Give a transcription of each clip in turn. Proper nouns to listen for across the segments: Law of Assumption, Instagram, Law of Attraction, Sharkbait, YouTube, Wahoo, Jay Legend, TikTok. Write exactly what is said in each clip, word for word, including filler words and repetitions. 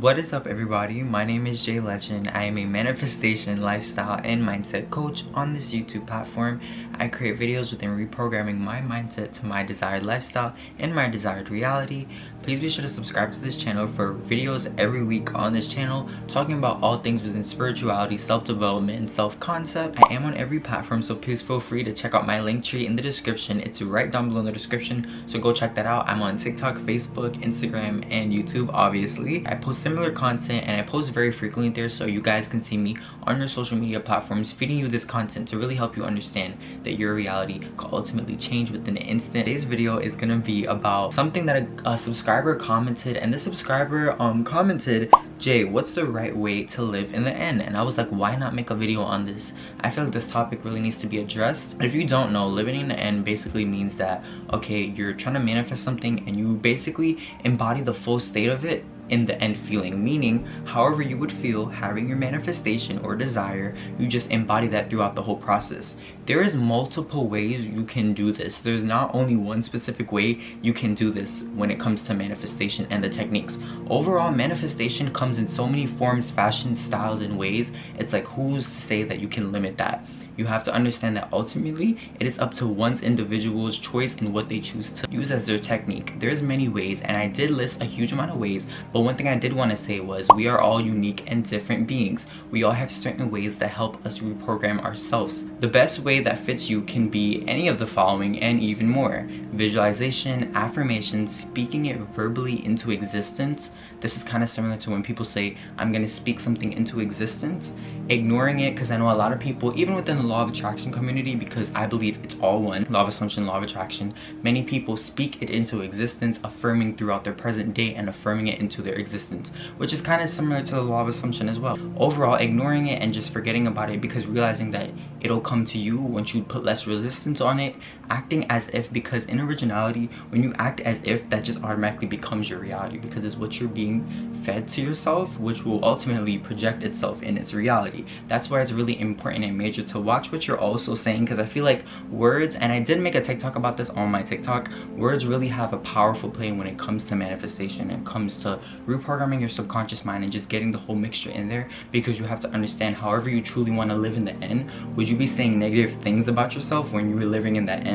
What is up, everybody? My name is Jay Legend. I am a manifestation, lifestyle, and mindset coach on this YouTube platform. I create videos within reprogramming my mindset to my desired lifestyle and my desired reality. Please be sure to subscribe to this channel for videos every week on this channel talking about all things within spirituality, self-development, and self-concept. I am on every platform, so please feel free to check out my link tree in the description. It's right down below in the description, so go check that out. I'm on TikTok, Facebook, Instagram, and YouTube, obviously. I post similar content and I post very frequently there, so you guys can see me on your social media platforms feeding you this content to really help you understand that your reality can ultimately change within an instant. Today's video is gonna be about something that a, a subscriber commented, and the subscriber um commented, "Jay, what's the right way to live in the end?" And I was like, why not make a video on this? I feel like this topic really needs to be addressed. If you don't know, living in the end basically means that, okay, you're trying to manifest something and you basically embody the full state of it in the end feeling, meaning however you would feel having your manifestation or desire, you just embody that throughout the whole process. There is multiple ways you can do this. There's not only one specific way you can do this when it comes to manifestation and the techniques. Overall, manifestation comes in so many forms, fashions, styles, and ways. It's like, who's to say that you can limit that? You have to understand that ultimately it is up to one's individual's choice and what they choose to use as their technique. There's many ways, and I did list a huge amount of ways, but one thing I did want to say was we are all unique and different beings. We all have certain ways that help us reprogram ourselves. The best way that fits you can be any of the following and even more: visualization, affirmation, speaking it verbally into existence. This is kind of similar to when people say, I'm going to speak something into existence. Ignoring it, because I know a lot of people, even within the Law of Attraction community, because I believe it's all one, Law of Assumption, Law of Attraction, many people speak it into existence, affirming throughout their present day and affirming it into their existence, which is kind of similar to the Law of Assumption as well. Overall, ignoring it and just forgetting about it, because realizing that it'll come to you once you put less resistance on it. Acting as if, because in originality, when you act as if, that just automatically becomes your reality, because it's what you're being fed to yourself, which will ultimately project itself in its reality. That's why it's really important and major to watch what you're also saying, because I feel like words, and I did make a TikTok about this on my TikTok, words really have a powerful play when it comes to manifestation and comes to reprogramming your subconscious mind and just getting the whole mixture in there, because you have to understand however you truly want to live in the end. Would you be saying negative things about yourself when you were living in that end?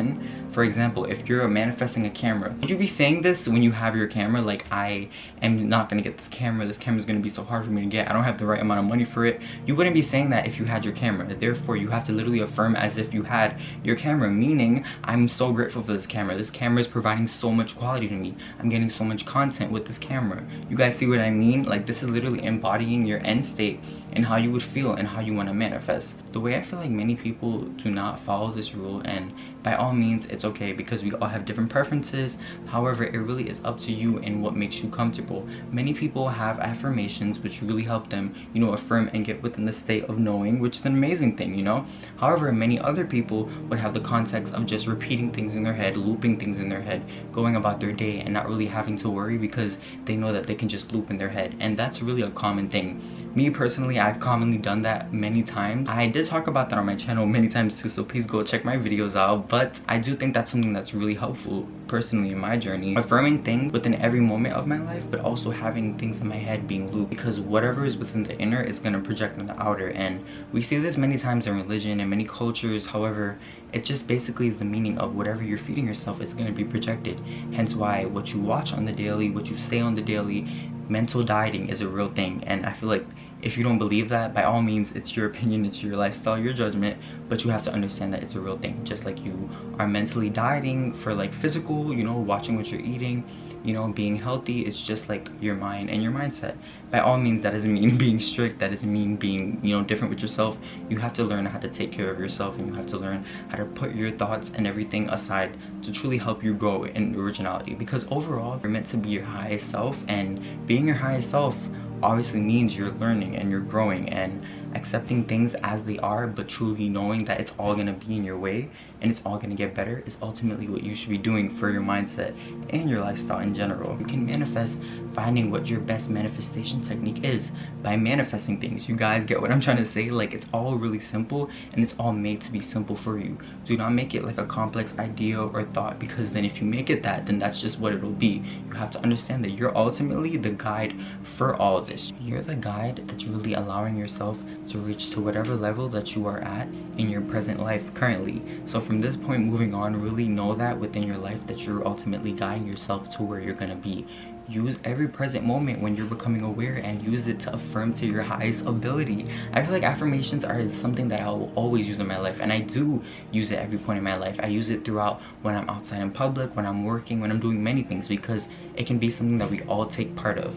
For example, if you're manifesting a camera, would you be saying this when you have your camera? Like, I am not going to get this camera. This camera is going to be so hard for me to get. I don't have the right amount of money for it. You wouldn't be saying that if you had your camera. Therefore, you have to literally affirm as if you had your camera, meaning I'm so grateful for this camera. This camera is providing so much quality to me. I'm getting so much content with this camera. You guys see what I mean? Like, this is literally embodying your end state and how you would feel and how you want to manifest. The way I feel like many people do not follow this rule, and by all means, it's okay, because we all have different preferences. However, it really is up to you and what makes you comfortable. Many people have affirmations which really help them, you know, affirm and get within the state of knowing, which is an amazing thing, you know. However, many other people would have the context of just repeating things in their head, looping things in their head, going about their day and not really having to worry, because they know that they can just loop in their head. And that's really a common thing. Me personally, I've commonly done that many times. I did talk about that on my channel many times too, so please go check my videos out. But I do think that's something that's really helpful personally in my journey, affirming things within every moment of my life, but also having things in my head being looped, because whatever is within the inner is going to project on the outer. And we see this many times in religion and many cultures. However, it just basically is the meaning of whatever you're feeding yourself is going to be projected, hence why what you watch on the daily, what you say on the daily, mental dieting is a real thing. And I feel like if you don't believe that, by all means, it's your opinion, it's your lifestyle, your judgment, but you have to understand that it's a real thing. Just like you are mentally dieting for like physical, you know, watching what you're eating, you know, being healthy, it's just like your mind and your mindset. By all means, that doesn't mean being strict, that doesn't mean being, you know, different with yourself. You have to learn how to take care of yourself, and you have to learn how to put your thoughts and everything aside to truly help you grow in originality, because overall, you're meant to be your highest self, and being your highest self obviously means you're learning and you're growing and accepting things as they are, but truly knowing that it's all going to be in your way and it's all going to get better is ultimately what you should be doing for your mindset and your lifestyle in general. You can manifest finding what your best manifestation technique is by manifesting things. You guys get what I'm trying to say? Like, it's all really simple, and it's all made to be simple for you. Do not make it like a complex idea or thought, because then if you make it that, then that's just what it'll be. You have to understand that you're ultimately the guide for all this. You're the guide that's really allowing yourself to reach to whatever level that you are at in your present life currently. So from this point moving on, really know that within your life that you're ultimately guiding yourself to where you're gonna be. Use every present moment when you're becoming aware and use it to affirm to your highest ability. I feel like affirmations are something that I will always use in my life, and I do use it every point in my life. I use it throughout when I'm outside in public, when I'm working, when I'm doing many things, because it can be something that we all take part of.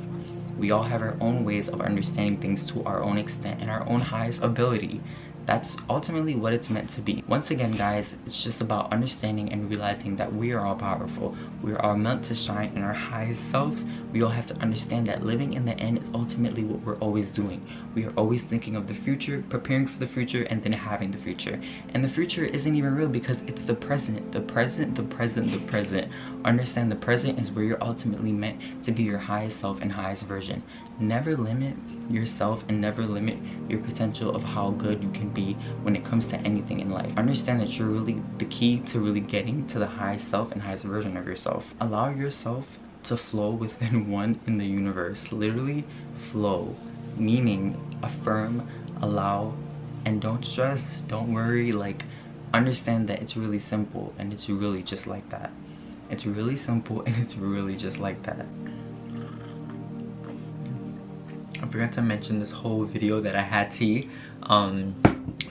We all have our own ways of understanding things to our own extent and our own highest ability. That's ultimately what it's meant to be. Once again, guys, it's just about understanding and realizing that we are all powerful. We are all meant to shine in our highest selves. We all have to understand that living in the end is ultimately what we're always doing. We are always thinking of the future, preparing for the future, and then having the future. And the future isn't even real, because it's the present, the present, the present, the present. Understand the present is where you're ultimately meant to be your highest self and highest version. Never limit yourself and never limit your potential of how good you can be when it comes to anything in life. Understand that you're really the key to really getting to the highest self and highest version of yourself. Allow yourself to flow within one in the universe. Literally flow, meaning affirm, allow, and don't stress, don't worry. Like, understand that it's really simple and it's really just like that. It's really simple and it's really just like that. I forgot to mention this whole video that I had tea. Um,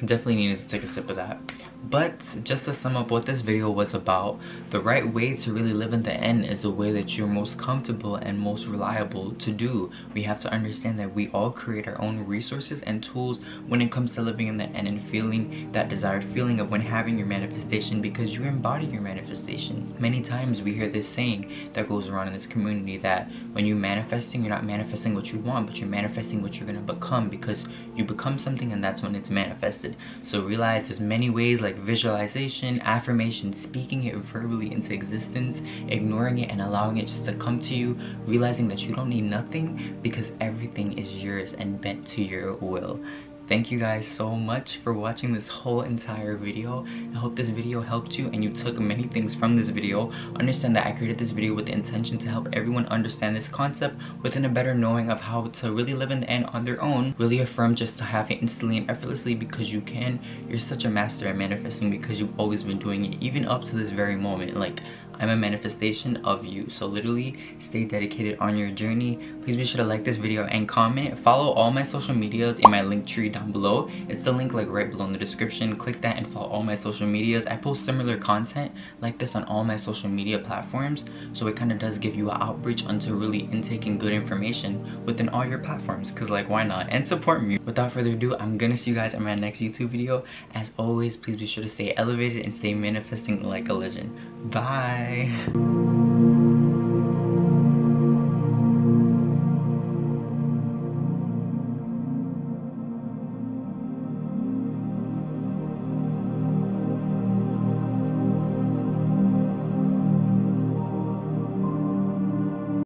definitely needed to take a sip of that. But just to sum up what this video was about, the right way to really live in the end is the way that you're most comfortable and most reliable to do. We have to understand that we all create our own resources and tools when it comes to living in the end and feeling that desired feeling of when having your manifestation, because you embody your manifestation. Many times we hear this saying that goes around in this community that when you're manifesting, you're not manifesting what you want, but you're manifesting what you're going to become, because you become something and that's when it's manifested. So realize there's many ways, like visualization, affirmation, speaking it verbally into existence, ignoring it and allowing it just to come to you, realizing that you don't need nothing because everything is yours and bent to your will. Thank you guys so much for watching this whole entire video. I hope this video helped you and you took many things from this video. Understand that I created this video with the intention to help everyone understand this concept within a better knowing of how to really live in the end on their own. Really affirm just to have it instantly and effortlessly, because you can. You're such a master at manifesting because you've always been doing it, even up to this very moment. Like, I'm a manifestation of you. So literally stay dedicated on your journey. Please be sure to like this video and comment. Follow all my social medias in my link tree down below. It's the link like right below in the description. Click that and follow all my social medias. I post similar content like this on all my social media platforms. So it kind of does give you an outreach onto really intaking good information within all your platforms. Cause like, why not? And support me. Without further ado, I'm gonna see you guys in my next YouTube video. As always, please be sure to stay elevated and stay manifesting like a legend. Bye. Bye.